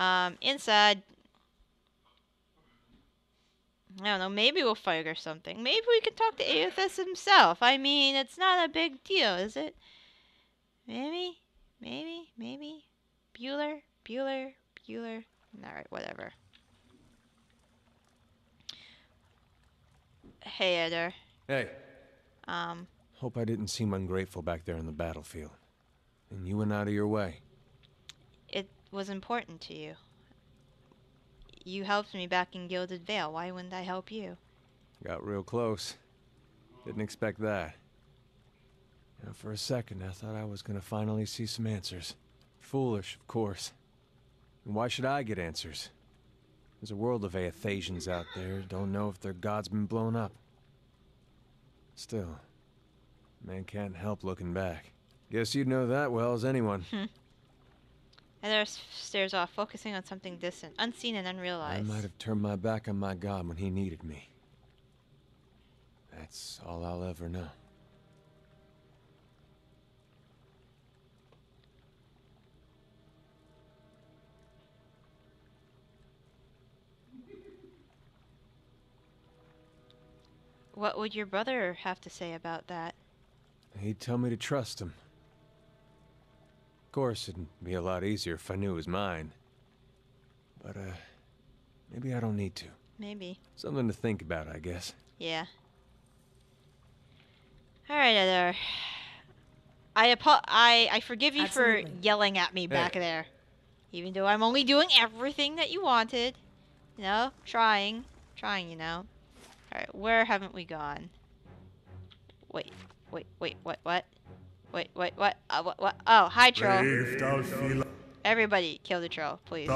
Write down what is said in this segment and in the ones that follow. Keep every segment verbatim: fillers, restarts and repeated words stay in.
Um, inside. I don't know, maybe we'll fight or something. Maybe we can talk to Aethas himself. I mean, it's not a big deal, is it? Maybe? Maybe? Maybe? Bueller? Bueller? Bueller? Alright, whatever. Hey, Edér. Hey. Um. Hope I didn't seem ungrateful back there on the battlefield. And you went out of your way. It was important to you. You helped me back in Gilded Vale. Why wouldn't I help you? Got real close. Didn't expect that. Now, for a second, I thought I was going to finally see some answers. Foolish, of course. And why should I get answers? There's a world of Aethasians out there. Don't know if their god's been blown up. Still, man can't help looking back. Guess you'd know that well as anyone. Edér stares off, focusing on something distant, unseen and unrealized. I might have turned my back on my god when he needed me. That's all I'll ever know. What would your brother have to say about that? He'd tell me to trust him. Of course, it'd be a lot easier if I knew it was mine. But, uh, maybe I don't need to. Maybe. Something to think about, I guess. Yeah. Alright, Edér. I, apo I, I forgive you Absolutely. for yelling at me hey. back there. Even though I'm only doing everything that you wanted. You know? Trying. Trying, you know? Alright, where haven't we gone? Wait, wait, wait, what, what? Wait, wait, what? Uh, what, what? Oh, hi, troll. Everybody, kill the troll, please.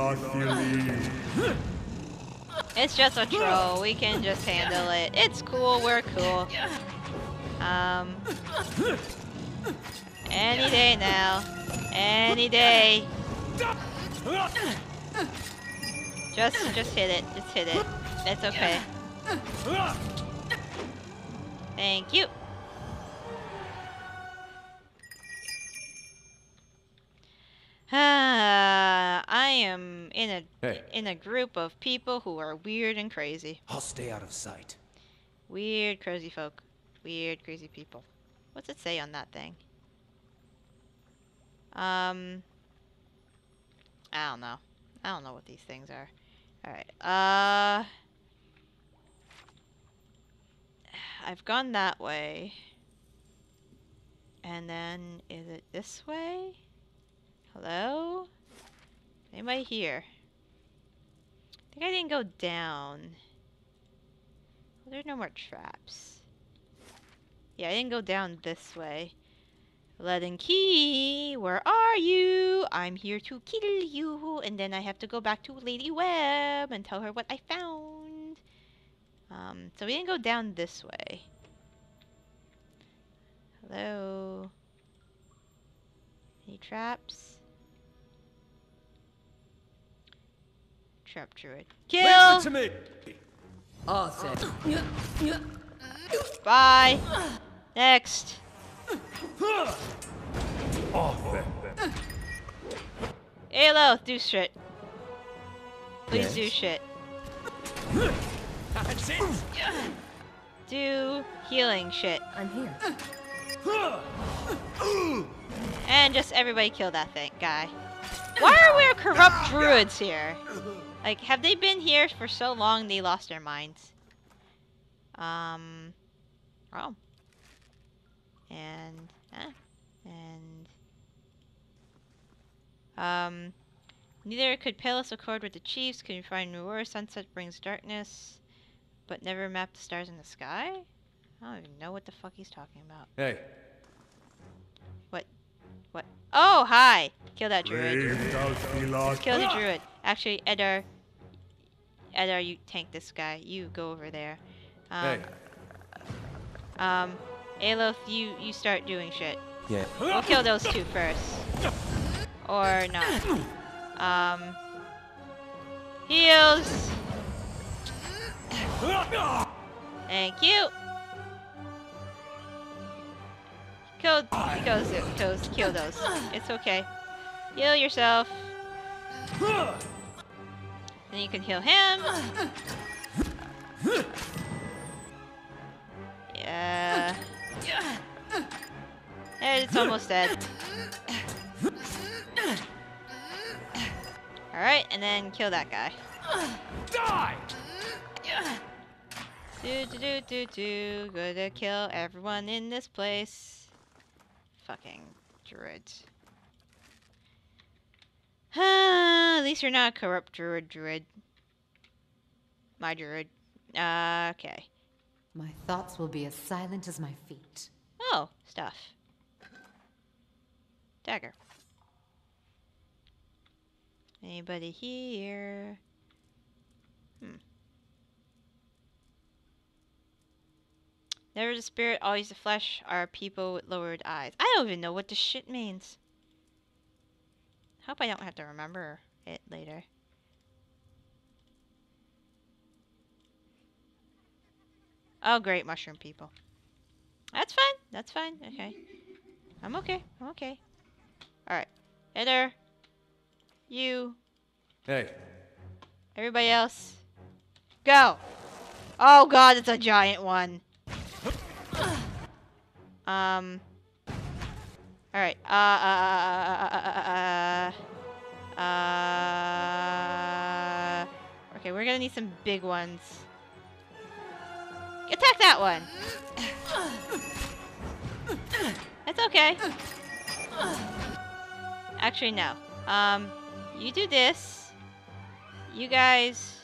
It's just a troll. We can just handle it. It's cool. We're cool. Um, any day now. Any day. Just, just hit it. Just hit it. That's okay. Thank you. Ah, I am in a hey. in a group of people who are weird and crazy. I'll stay out of sight. Weird, crazy folk. Weird, crazy people. What's it say on that thing? Um, I don't know. I don't know what these things are. All right. Uh. I've gone that way. And then, is it this way? Hello? Anybody here? I think I didn't go down. Well, there are no more traps. Yeah, I didn't go down this way. Leaden Key, where are you? I'm here to kill you. And then I have to go back to Lady Webb and tell her what I found. Um, so we didn't go down this way. Hello? Any traps? Trap druid. Kill! To me. Awesome. Bye! Next! Aloth, do shit. Please yes. do shit. That's it. Do healing shit. I'm here. And just everybody kill that thing guy. Why are there corrupt druids here? Like, have they been here for so long they lost their minds? Um. Oh. And. Uh, and. Um. Neither could Pelus accord with the chiefs. Can you find Ruur? Sunset brings darkness. But never map the stars in the sky? I don't even know what the fuck he's talking about. Hey. What? What? Oh, hi! Kill that druid. Just kill the druid. Actually, Edér... Edér, you tank this guy. You go over there. Um, hey. Um, Aloth, you, you start doing shit. Yeah. We'll kill those two first. Or not. Um... Heals! Thank you. Kill, goes, goes, kill those. It's okay. Heal yourself. Then you can heal him. Yeah. It's almost dead. Alright, and then kill that guy. Die! Do do do do do. Gonna kill everyone in this place. Fucking druids. At least you're not a corrupt druid, druid. My druid. Uh, okay. My thoughts will be as silent as my feet. Oh, stuff. Dagger. Anybody here? Hmm. Never the spirit, always the flesh, are people with lowered eyes. I don't even know what this shit means. Hope I don't have to remember it later. Oh great, mushroom people. That's fine, that's fine, okay. I'm okay, I'm okay. Alright. Edér. You. Hey. Everybody else. Go! Oh god, it's a giant one. Um. Alright. Uh, uh, uh, uh, uh, uh. Okay, we're gonna need some big ones. Attack that one! That's okay. Actually, no. Um, you do this. You guys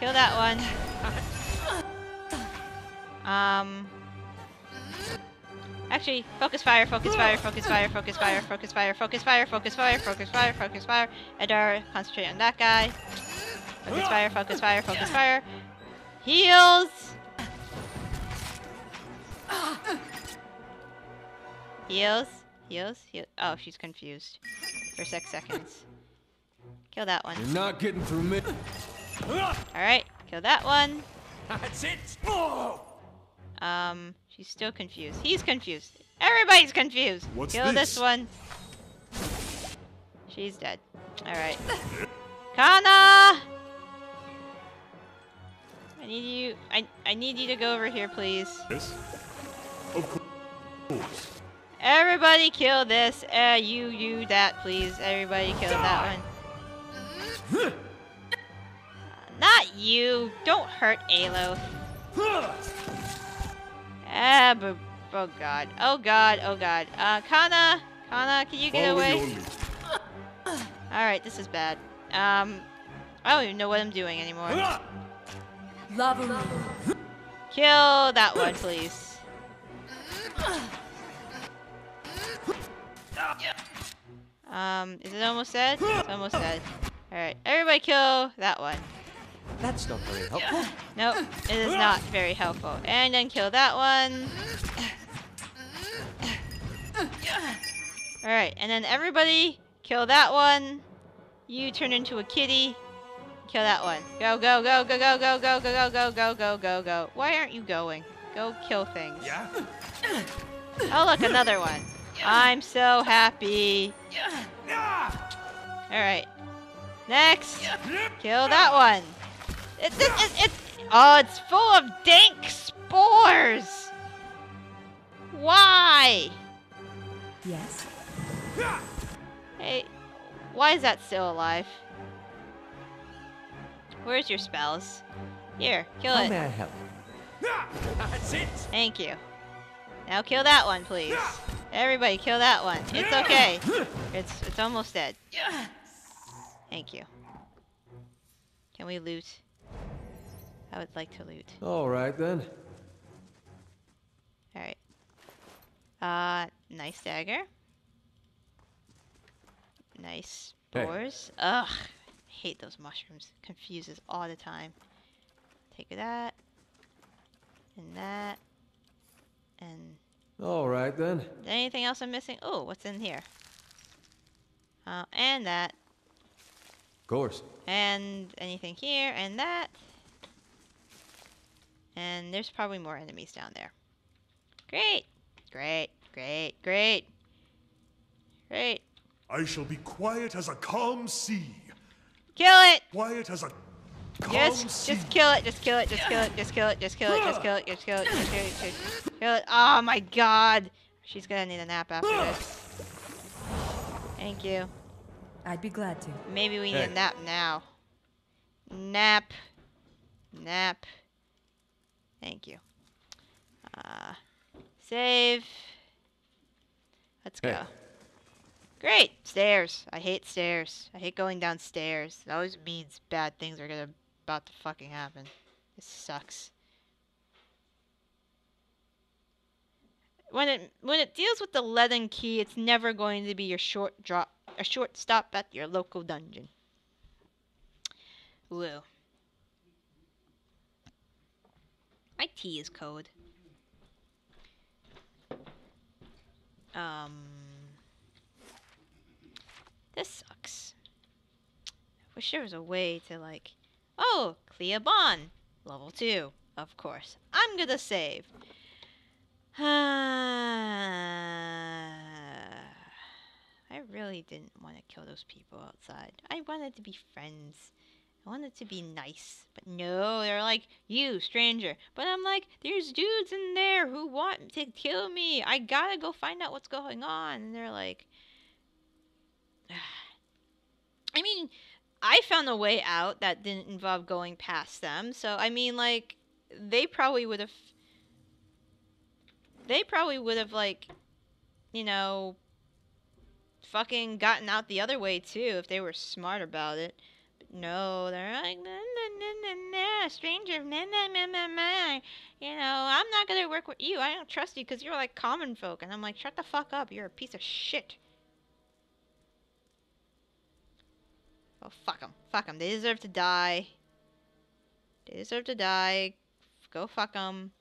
kill that one. Um. Actually, focus fire, focus fire, focus fire, focus fire, focus fire, focus fire, focus fire, focus fire, focus fire. Edér, concentrate on that guy. Focus fire, focus fire, focus fire. Heals. Heals. Heals. Heals. Oh, she's confused. For six seconds. Kill that one. You're not getting through me. All right, kill that one. That's it. Um. She's still confused. He's confused. Everybody's confused. What's Kill this? this one. She's dead. Alright. Kana! I need you I I need you to go over here, please. Yes. Of course. Everybody kill this. Uh you you that please. Everybody kill Die. that one. Not you. Don't hurt Aloth. Ah, but, oh god, oh god, oh god. Uh, Kana, Kana, can you get Follow away? Alright, this is bad. Um, I don't even know what I'm doing anymore. Lava. Kill that one, please. Um, is it almost dead? It's almost dead. Alright, everybody kill that one. That's not very helpful. Nope, it is not very helpful. And then kill that one. Alright, and then everybody kill that one. You turn into a kitty. Kill that one. Go, go, go, go, go, go, go, go, go, go, go, go, go. Why aren't you going? Go kill things. Yeah. Oh, look, another one. I'm so happy. Alright. Next! Kill that one! It's, it's, it's, it's, oh, it's full of dank spores! Why? Yes. Hey, why is that still alive? Where's your spells? Here, kill How it. How may I help? That's it. Thank you. Now kill that one, please. Everybody, kill that one. It's okay. It's, it's almost dead. Thank you. Can we loot? I would like to loot. Alright then. Alright. Uh, nice dagger. Nice spores. Hey. Ugh. I hate those mushrooms. Confuses all the time. Take that. And that. And. Alright then. Is there anything else I'm missing? Oh, what's in here? Uh, and that. Course. And anything here and that. And there's probably more enemies down there. Great. Great. Great. Great. Great. I shall be quiet as a calm sea. Kill it. Quiet as a Yes, just kill it, just kill it, just kill it, just kill it, just kill it, just kill it, just kill it, just kill it, just kill it. Oh my god. She's gonna need a nap after this. Thank you. I'd be glad to. Maybe we need a nap now. Nap. Nap. Thank you. Uh, save. Let's go. Great! Stairs. I hate stairs. I hate going downstairs. It always means bad things are gonna about to fucking happen. This sucks. When it when it deals with the Leaden Key, it's never going to be your short drop a short stop at your local dungeon. Woo. My tea is cold. Um This sucks. I wish there was a way to like... Oh! Clea Bon! Level two. Of course. I'm gonna save. I really didn't want to kill those people outside. I wanted to be friends. I wanted to be nice. But no, they're like, you, stranger. But I'm like, there's dudes in there who want to kill me. I gotta go find out what's going on. And they're like... I mean, I found a way out that didn't involve going past them. So, I mean, like, they probably would have... They probably would have, like, you know, fucking gotten out the other way, too, if they were smart about it. But no, they're like, nah, nah, nah, nah, nah, stranger, nah, nah, nah, nah, nah. You know, I'm not gonna work with you. I don't trust you because you're, like, common folk. And I'm like, shut the fuck up. You're a piece of shit. Oh, fuck them. Fuck them. They deserve to die. They deserve to die. Go fuck them.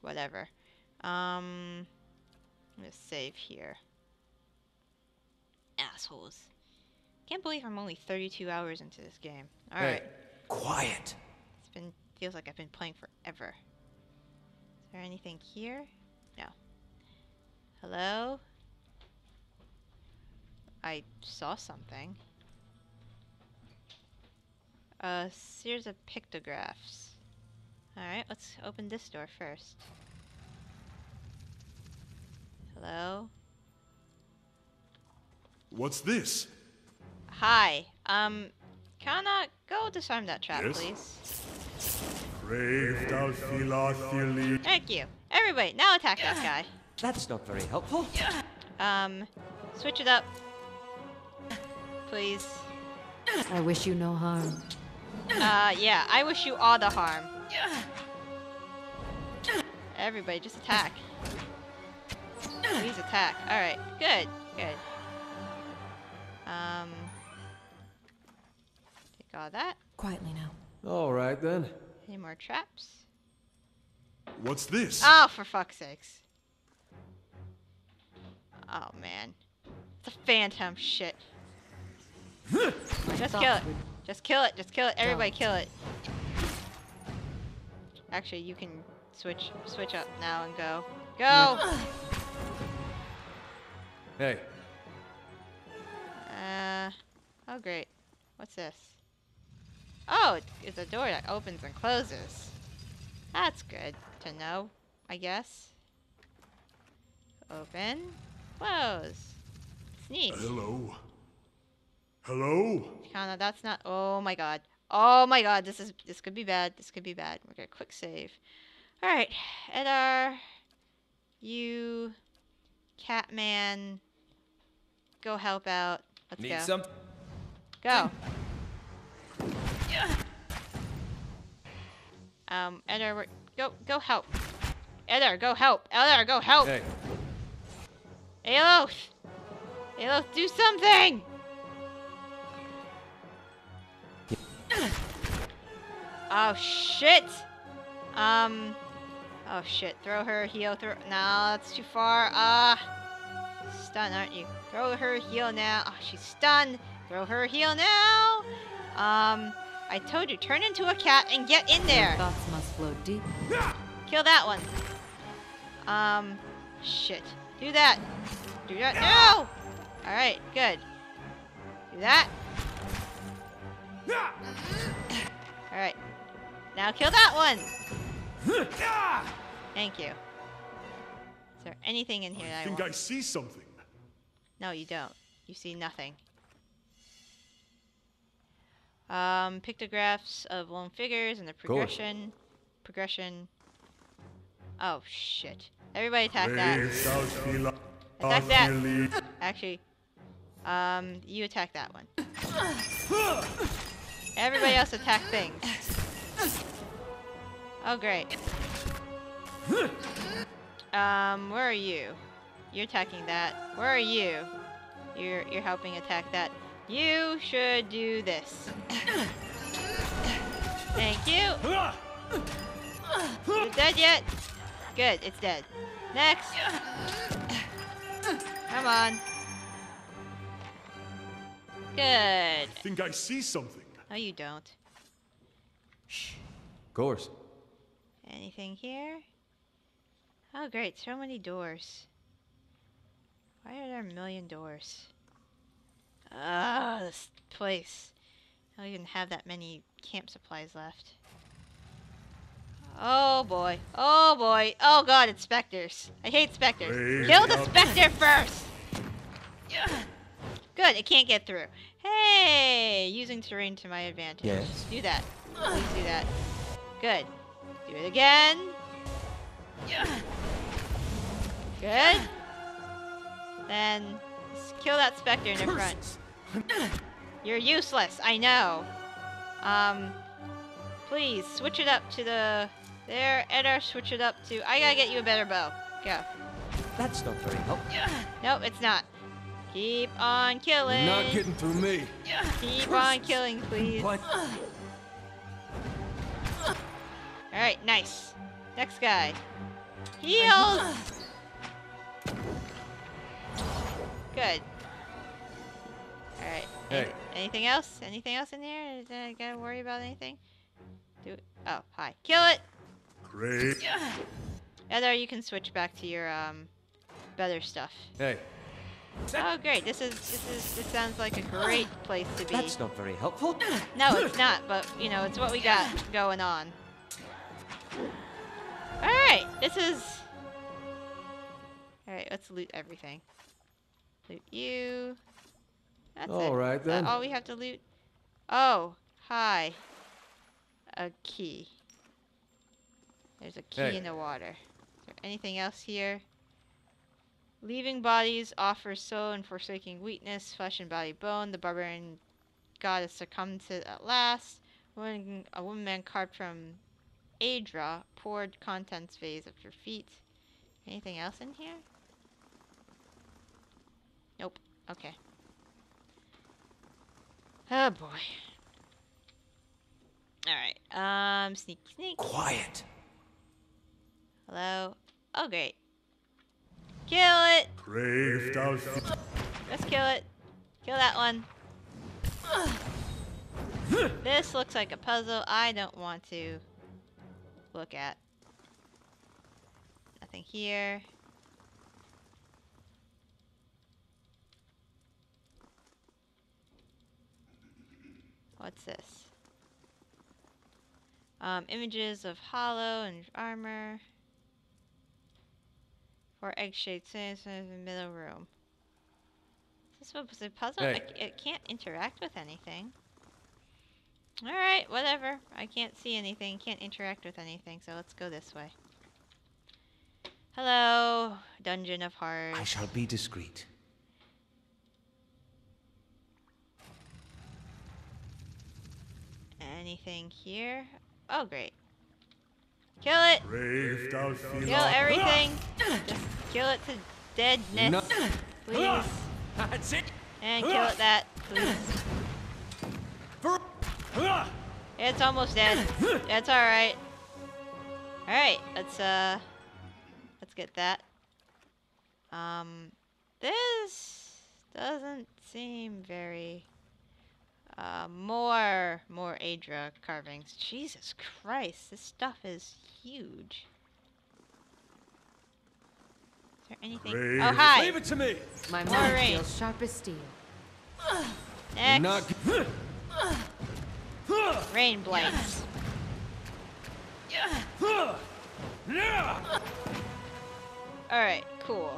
Whatever. Um, I'm gonna save here. Assholes. Can't believe I'm only thirty-two hours into this game. Alright. Hey, quiet. It's been, feels like I've been playing forever. Is there anything here? No. Hello? I saw something. Uh, series of pictographs. Alright, let's open this door first. Hello? What's this? Hi. Um, Kana, go disarm that trap, yes? Please. Thank you. Everybody, now attack that guy. That's not very helpful. Um, switch it up. Please. I wish you no harm. Uh, yeah, I wish you all the harm. Everybody, just attack. Please attack. Alright, good, good. Um... Take all that. Quietly now. Alright then. Any more traps? What's this? Oh, for fuck's sakes. Oh, man. It's a phantom shit. Just kill it. Just kill it. Just kill it. Everybody kill it. Actually, you can switch switch up now and go. Go! Hey. Uh, oh great. What's this? Oh, it's a door that opens and closes. That's good to know, I guess. Open. Close. Sneak. Hello. Hello? Kana, that's not... Oh my god. Oh my god, this is... This could be bad. This could be bad. We're gonna quick save. Alright. Edér. You... Catman. Go help out. Let's Need go. Some? Go. Um, Edér, we're... Go, go help. Edér, go help. Edér, go help. Hey. Aloth! Aloth, do something! Oh shit! Um, oh shit! Throw her heel. Throw. No, that's too far. Ah, uh, stun, aren't you? Throw her heel now. Oh, she's stunned. Throw her heel now. Um, I told you, turn into a cat and get in there. Thoughts must flow deep. Kill that one. Um, shit. Do that. Do that. No. All right, good. Do that. Alright. Now kill that one! Thank you. Is there anything in here that I think I, I see something? No, you don't. You see nothing. Um, pictographs of lone figures and the progression. Cool. Progression. Oh, shit. Everybody attack that. Attack that! Actually, um, you attack that one. Everybody else attack things. Oh, great. Um, where are you? You're attacking that. Where are you? You're, you're helping attack that. You should do this. Thank you. Is it dead yet? Good, it's dead. Next. Come on. Good. I think I see something. No, you don't. Of course. Anything here? Oh, great. So many doors. Why are there a million doors? Ah, oh, this place. I don't even have that many camp supplies left. Oh boy. Oh boy. Oh god, it's specters. I hate specters. Kill the specter first! Good, it can't get through. Hey! Using terrain to my advantage. Yes. Just do that. Please do that. Good. Do it again. Good. Then kill that specter in the front. You're useless, I know. Um, please switch it up to the there. Edér, switch it up to. I gotta get you a better bow. Go. That's not very helpful. No, it's not. Keep on killing. You're not getting through me. Keep on killing, please. What? All right, nice. Next guy. Heals. Good. All right. Hey. Anything else? Anything else in here? Did I gotta worry about anything? Do it. Oh, hi. Kill it. Great. Edér, you can switch back to your um, better stuff. Hey. Oh, great. This is this is. This sounds like a great place to be. That's not very helpful. No, it's not. But you know, it's what we got going on. All right. This is. All right. Let's loot everything. Loot you. That's all it. Right then. Uh, all we have to loot. Oh, hi. A key. There's a key hey. in the water. Is there anything else here? Leaving bodies offers soul and forsaking weakness, flesh and body bone. The barbarian god has succumbed to it at last. Woman, a woman man carved from Adra poured contents vase at your feet. Anything else in here? Nope. Okay. Oh boy. Alright. Um sneak sneak. Quiet. Hello. Oh great. Kill it! Brave. Let's kill it. Kill that one. This looks like a puzzle I don't want to look at. Nothing here. What's this? Um, images of hollow and armor. Four egg-shaped things in the middle room. Is this was a puzzle? Hey. I, it can't interact with anything. Alright, whatever. I can't see anything. Can't interact with anything. So let's go this way. Hello, Dungeon of Hearts. I shall be discreet. Anything here? Oh, great. Kill it! Brave, kill everything! Just kill it to deadness, no. Please. That's it. And kill it that, please. It's almost dead. That's alright. Alright, let's, uh... let's get that. Um... This... doesn't seem very... Uh, more, more Adra carvings. Jesus Christ, this stuff is huge. Is there anything? Brave. Oh hi! Leave it to me. My mind feels sharp as steel. Next. Rain blights. Alright, cool.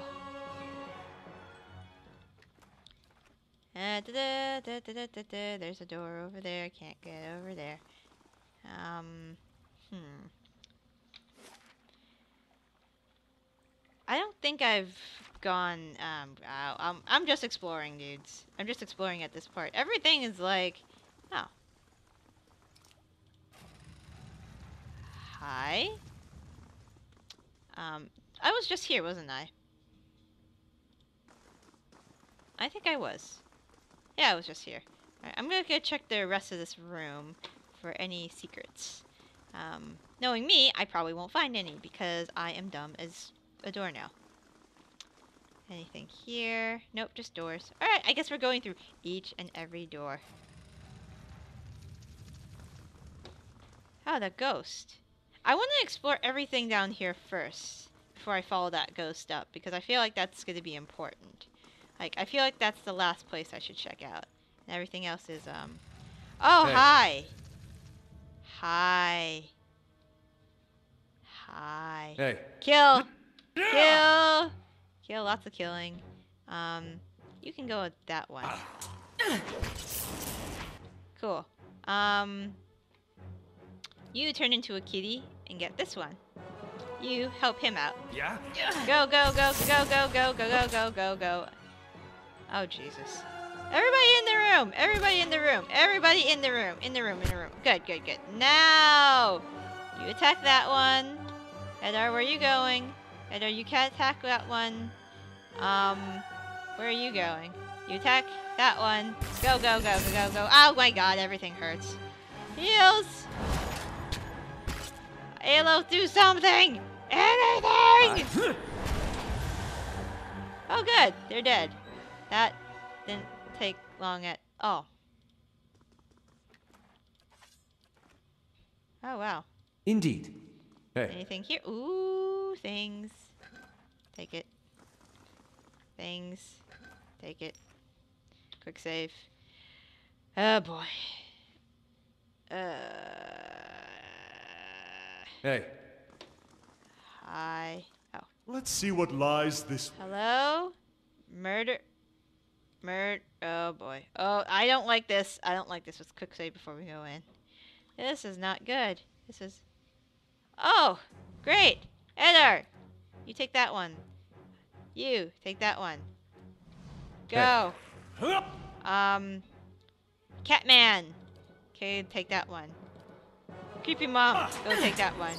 Uh, da-da, da-da-da-da-da. There's a door over there. I can't get over there. Um, hmm. I don't think I've gone, um, out. I'm, I'm just exploring, dudes. I'm just exploring at this part. Everything is like, oh. Hi? Um, I was just here, wasn't I? I think I was. Yeah, I was just here. All right, I'm gonna go check the rest of this room for any secrets. Um, knowing me, I probably won't find any because I am dumb as a door now. Anything here? Nope, just doors. Alright, I guess we're going through each and every door. Oh, the ghost. I want to explore everything down here first before I follow that ghost up because I feel like that's going to be important. Like, I feel like that's the last place I should check out. And everything else is, um... Oh, hey. Hi! Hi. Hi. Hey. Kill! Kill! Kill, lots of killing. Um, you can go with that one. Cool. Um, you turn into a kitty and get this one. You help him out. Yeah? Go, go, go, go, go, go, go, go, go, go, go. Oh, Jesus. Everybody in the room! Everybody in the room! Everybody in the room! In the room, in the room. Good, good, good. Now! You attack that one. Edér, where are you going? Edér, you can't attack that one. Um, where are you going? You attack that one. Go, go, go, go, go, go. Oh my god, everything hurts. Heals! Aloth, do something! Anything! Oh good, they're dead. That didn't take long at all. Oh wow. Indeed. Hey. Anything here? Ooh, things. Take it. Things. Take it. Quick save. Oh boy. Uh. Hey. Hi. Oh. Let's see what lies this. Hello. Murder. Murder. Oh boy. Oh, I don't like this. I don't like this. Let's quick save before we go in. This is not good. This is. Oh, great, Edér. You take that one. You take that one. Go. Hey. Um. Catman. Okay, take that one. Creepy mom. Go take that one.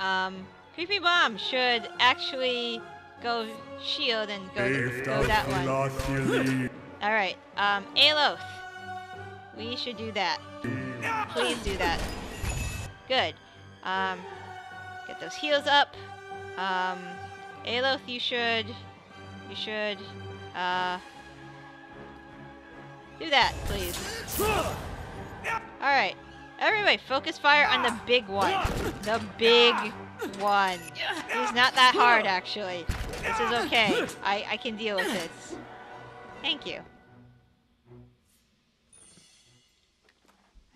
Um, creepy mom should actually go shield and go, th go that one. All right. Um, Aloth. We should do that. Please do that. Good. Um, get those heals up. Um, Aloth, you should, you should, uh, do that, please. Alright. Everybody, focus fire on the big one. The big one. It's not that hard, actually. This is okay. I, I can deal with this. Thank you.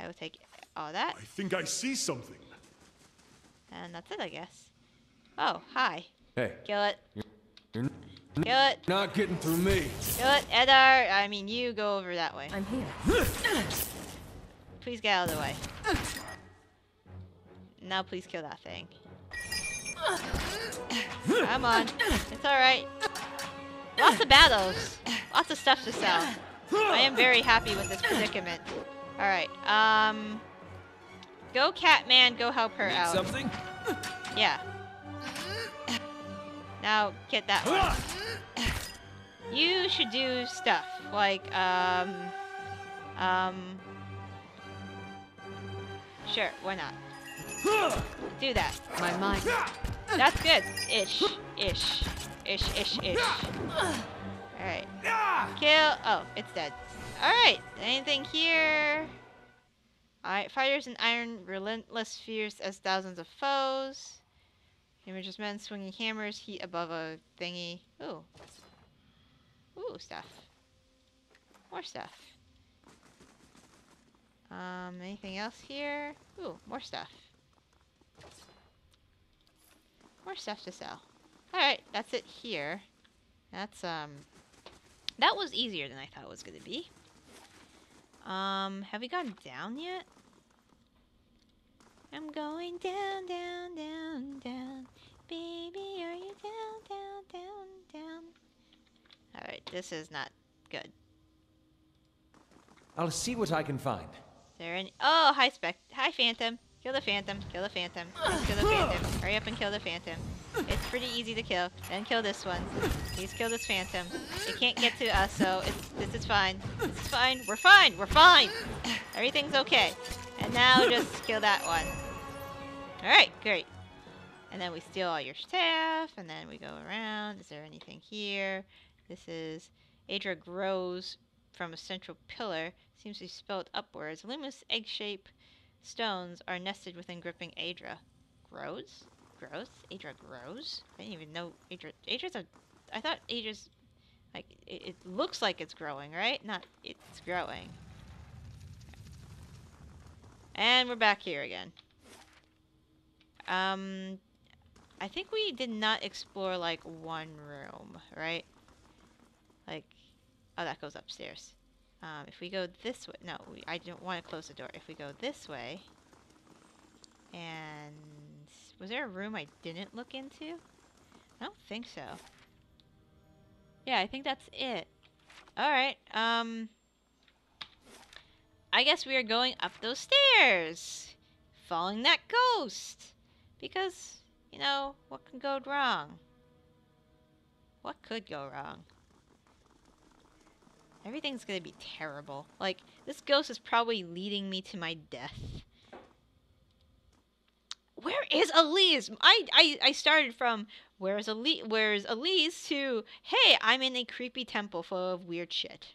I will take all that. I think I see something. And that's it, I guess. Oh, hi. Hey. Kill it. Kill it. Not getting through me. Kill it, Edér. I mean, you go over that way. I'm here. Please get out of the way. Now, please kill that thing. Come on. It's all right. Lots of battles. Lots of stuff to sell. I am very happy with this predicament. Alright, um... Go, Catman, go help her Need out. Something? Yeah. Now, get that one. You should do stuff, like, um... Um... Sure, why not? Do that. My mind. That's good. Ish. Ish. Ish, ish, ish. Alright. Kill... Oh, it's dead. Alright, anything here? Alright, fighters in iron, relentless, fierce as thousands of foes. Images men swinging hammers, heat above a thingy. Ooh. Ooh, stuff. More stuff. Um, anything else here? Ooh, more stuff. More stuff to sell. Alright, that's it here. That's, um... that was easier than I thought it was going to be. Um, have we gone down yet? I'm going down, down, down, down. Baby, are you down, down, down, down? Alright, this is not good. I'll see what I can find. Is there any... oh, hi, Spec. Hi, Phantom. Kill the Phantom. Kill the Phantom. Kill the Phantom. Hurry up and kill the Phantom. It's pretty easy to kill. Then kill this one. Please kill this Phantom. It can't get to us, so it's, this is fine. This is fine. We're fine. We're fine. Everything's okay. And now just kill that one. Alright, great. And then we steal all your staff, and then we go around. Is there anything here? This is... Adra grows from a central pillar. Seems to be spelled upwards. Luminous egg-shaped stones are nested within gripping Adra. Grows? Grows? Adra grows? I didn't even know Adra... Adra's a... I thought Adra's... like, it, it looks like it's growing, right? Not... it's growing. And we're back here again. Um... I think we did not explore, like, one room, right? Like... oh, that goes upstairs. Um, if we go this way... no, we, I don't want to close the door. If we go this way... and... was there a room I didn't look into? I don't think so. Yeah, I think that's it. Alright, um... I guess we are going up those stairs! Following that ghost! Because, you know, what can go wrong? What could go wrong? Everything's gonna be terrible. Like, this ghost is probably leading me to my death. Where is Elise? I, I, I started from, where's Elise, where's Elise, to, hey, I'm in a creepy temple full of weird shit.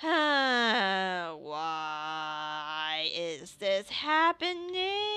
Why is this happening?